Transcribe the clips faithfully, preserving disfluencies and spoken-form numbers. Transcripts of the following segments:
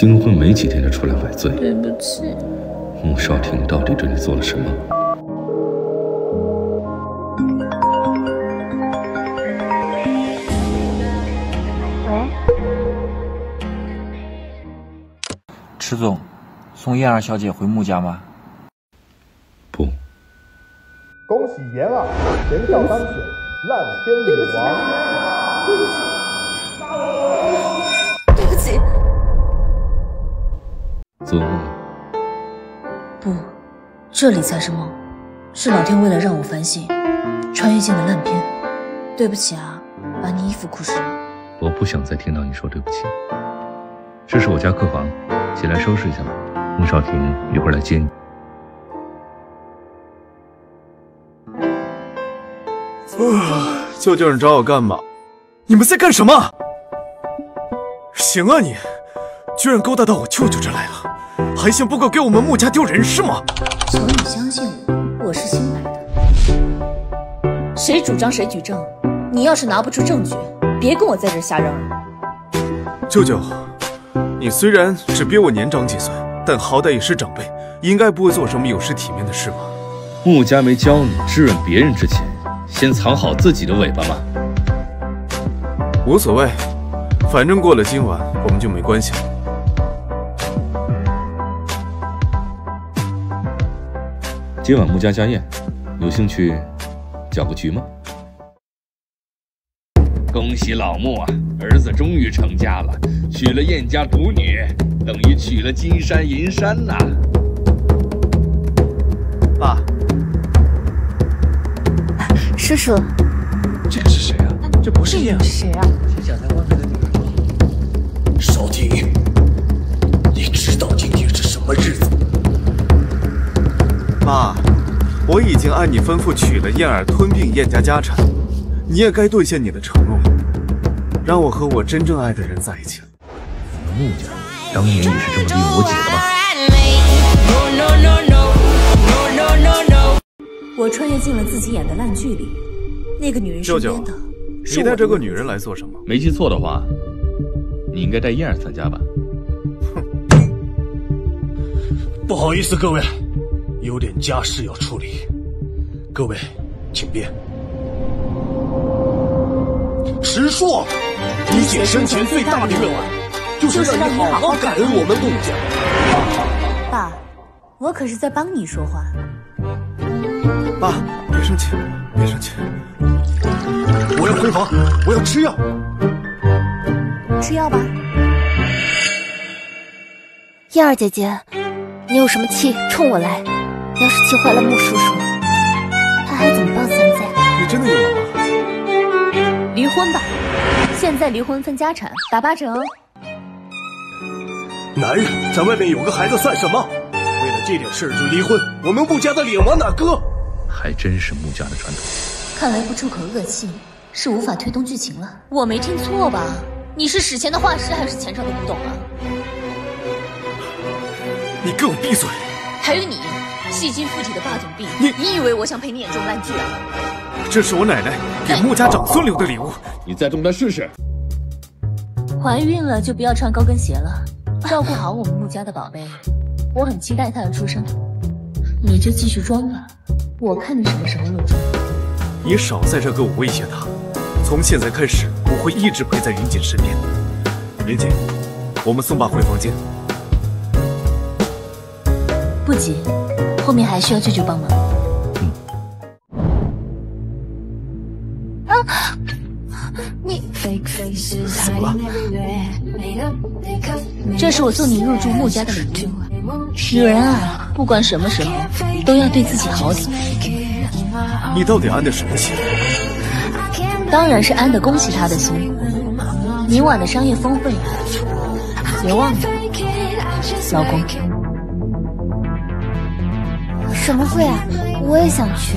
新婚没几天就出来买醉。对不起。穆少廷到底对你做了什么？喂。迟总，送燕儿小姐回穆家吗？不。恭喜妍儿人造丹水烂天女王。对不起。 对不起，做梦。不，这里才是梦，是老天为了让我反省，穿越进了烂片。对不起啊，把你衣服哭湿了。我不想再听到你说对不起。这是我家客房，起来收拾一下吧。穆少廷一会儿来接你。啊！究竟是找我干嘛？你们在干什么？ 行啊你，居然勾搭到我舅舅这来了，还嫌不够给我们穆家丢人是吗？求你相信我，我是新来的，谁主张谁举证。你要是拿不出证据，别跟我在这瞎嚷嚷。舅舅，你虽然只比我年长几岁，但好歹也是长辈，应该不会做什么有失体面的事吧？穆家没教你质问别人之前，先藏好自己的尾巴吗？无所谓。 反正过了今晚，我们就没关系了。今晚穆家家宴，有兴趣搅个局吗？恭喜老穆啊，儿子终于成家了，娶了燕家独女，等于娶了金山银山呐！爸，叔叔，这个是谁啊？这不是燕，是谁啊？是小南瓜。 少廷，你知道今天是什么日子吗？妈，我已经按你吩咐娶了燕儿，吞并燕家家产，你也该兑现你的承诺，让我和我真正爱的人在一起。穆家当年也是这么对我姐的吧？我穿越进了自己演的烂剧里，那个女人身边的，是我的。你带这个女人来做什么？没记错的话。 你应该带燕儿参加吧。哼，不好意思，各位，有点家事要处理，各位请便。石硕，你姐生前最大的愿望就是让你好好感恩我们穆家。爸，我可是在帮你说话。爸，别生气，别生气。我要回房，我要吃药。 吃药吧，燕儿姐姐，你有什么气冲我来，要是气坏了穆叔叔，他还怎么帮三在？你真的有了吗？离婚吧，现在离婚分家产，打八折哦。男人在外面有个孩子算什么？为了这点事就离婚，我们穆家的脸往哪搁？还真是穆家的传统。看来不出口恶气是无法推动剧情了，我没听错吧？ 你是史前的画师还是前朝的古董啊？你给我闭嘴！还有你，戏精附体的霸总病，你你以为我想陪你演这种烂剧啊？这是我奶奶给穆家长孙留的礼物，你再动她试试。怀孕了就不要穿高跟鞋了，照顾好我们穆家的宝贝。我很期待她的出生，你就继续装吧，我看你什么时候露出。你少在这给我威胁她。 从现在开始，我会一直陪在云锦身边。云锦，我们送爸回房间。不急，后面还需要舅舅帮忙。嗯。啊！你怎么了？这是我送你入住穆家的礼物。女人啊，不管什么时候，都要对自己好点。你到底安的什么心？ 当然是安得恭喜他的心。明晚的商业峰会，别忘了，老公。什么会啊？我也想去。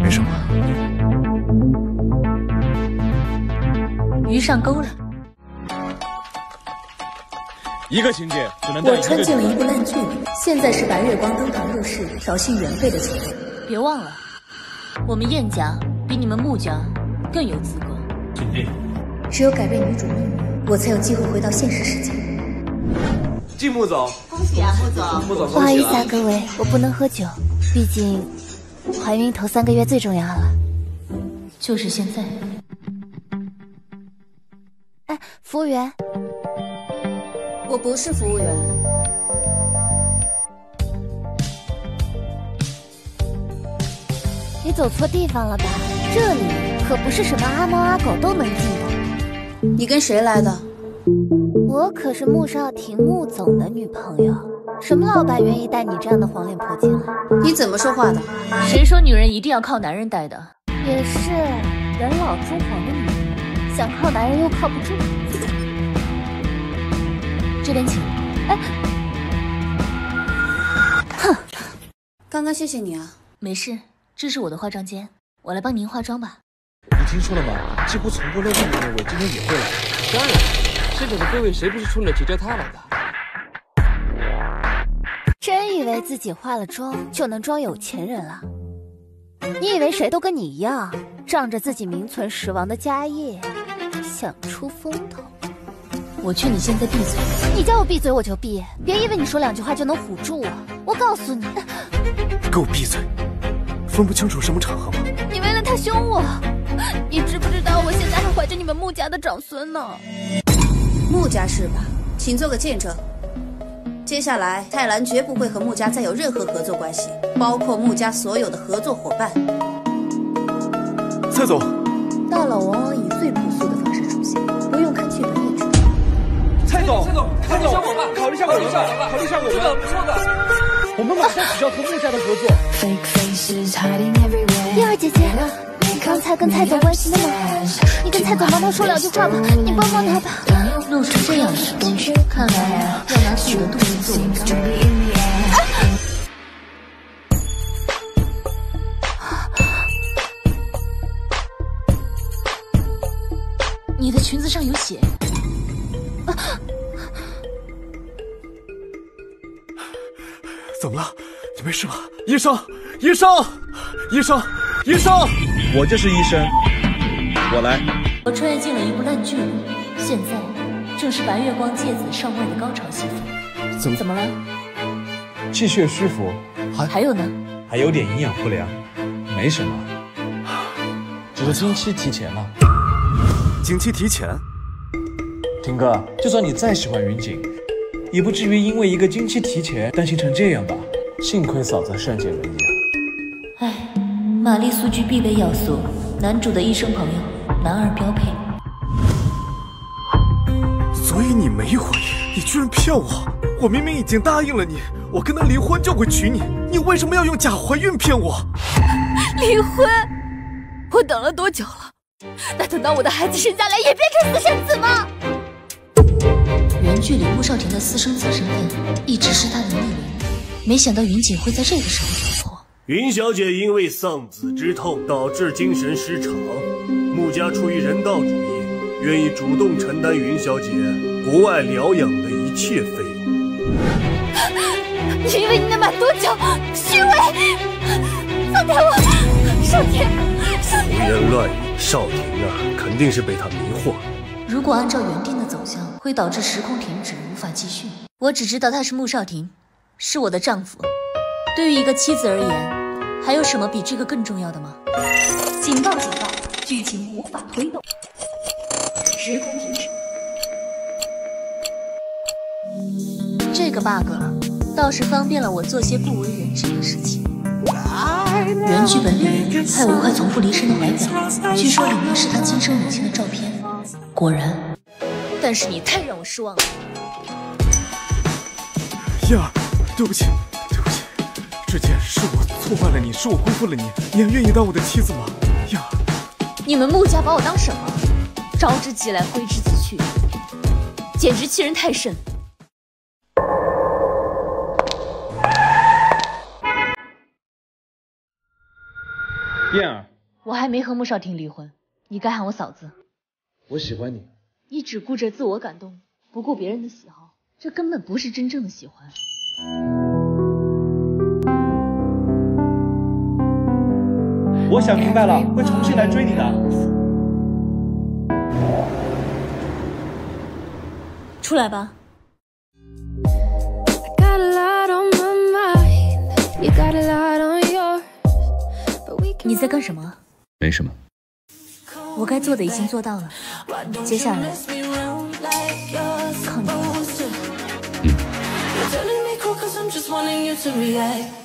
没什么。鱼上钩了。一个情节只能带一个。我穿进了一部烂剧里，现在是白月光登堂入室挑衅原配的情节。别忘了。 我们燕家比你们穆家更有资格。请进。只有改变女主命运，我才有机会回到现实世界。敬穆总，恭喜啊，穆总，穆总，不好意思啊，各位，我不能喝酒，毕竟怀孕头三个月最重要了，就是现在。哎，服务员，我不是服务员。 你走错地方了吧？这里可不是什么阿猫阿狗都能进的。你跟谁来的？我可是穆少廷穆总的女朋友，什么老板愿意带你这样的黄脸婆进来？你怎么说话的？谁说女人一定要靠男人带的？也是人老珠黄的女人，想靠男人又靠不住。这边请。哎，哼，刚刚谢谢你啊。没事。 这是我的化妆间，我来帮您化妆吧。你听说了吗？几乎从不露面的那位今天也会来。当然，现在的各位谁不是冲着结交他来的？真以为自己化了妆就能装有钱人了？你以为谁都跟你一样，仗着自己名存实亡的家业，想出风头？我劝你现在闭嘴！你叫我闭嘴我就闭，别以为你说两句话就能唬住我。我告诉你，给我闭嘴！ 分不清楚什么场合吗？你为了他凶我，你知不知道我现在还怀着你们穆家的长孙呢？穆家是吧？请做个见证。接下来，泰兰绝不会和穆家再有任何合作关系，包括穆家所有的合作伙伴。蔡总，大佬往往以最朴素的方式出现，不用看剧本也知道。蔡总，蔡总，考虑一下我吧，考虑一下我们吧，考虑一下我们，这个不错的。 我们马上取消和穆家的合作。燕儿姐姐，你刚才跟蔡总关系那么好，你跟蔡总帮他说两句话吧，你帮帮他吧。弄成这样子，看来要拿自己的肚子做文章。你的裙子上有血。啊 怎么了？你没事吧？医生，医生，医生，医生！我就是医生，我来。我穿越进了一部烂剧，现在正是白月光芥子上万的高潮戏份。怎么怎么了？气血虚浮，还还有呢？还有点营养不良，没什么，只是经期提前了。经期提前？廷哥，就算你再喜欢云锦。 也不至于因为一个经期提前担心成这样吧？幸亏嫂子善解人意啊。哎，玛丽苏剧必备要素，男主的医生朋友，男二标配。所以你没怀孕，你居然骗我！我明明已经答应了你，我跟他离婚就会娶你，你为什么要用假怀孕骗我？离婚？我等了多久了？那等到我的孩子生下来也变成私生子吗？ 原剧里穆少廷的私生子身份一直是他的逆鳞，没想到云锦会在这个时候闯祸。云小姐因为丧子之痛导致精神失常，穆家出于人道主义，愿意主动承担云小姐国外疗养的一切费用。你以为你能瞒多久？虚伪！放开我，少廷！胡言乱语，少廷啊，肯定是被他迷惑了。如果按照原定的走向。 会导致时空停止，无法继续。我只知道他是穆少廷，是我的丈夫。对于一个妻子而言，还有什么比这个更重要的吗？警报！警报！剧情无法推动，时空停止。这个 bug 倒是方便了我做些不为人知的事情。原剧本里还有一块从不离身的怀表，据说里面是他亲生母亲的照片。果然。 但是你太让我失望了，燕儿，对不起，对不起，之前是我错怪了你，是我辜负了你，你还愿意当我的妻子吗？燕儿，你们穆家把我当什么？招之即来，挥之即去，简直欺人太甚！燕儿，我还没和穆少廷离婚，你该喊我嫂子。我喜欢你。 你只顾着自我感动，不顾别人的喜好，这根本不是真正的喜欢。我想明白了，会重新来追你的。出来吧。 你在干什么？没什么，我该做的已经做到了，接下来靠你了。嗯。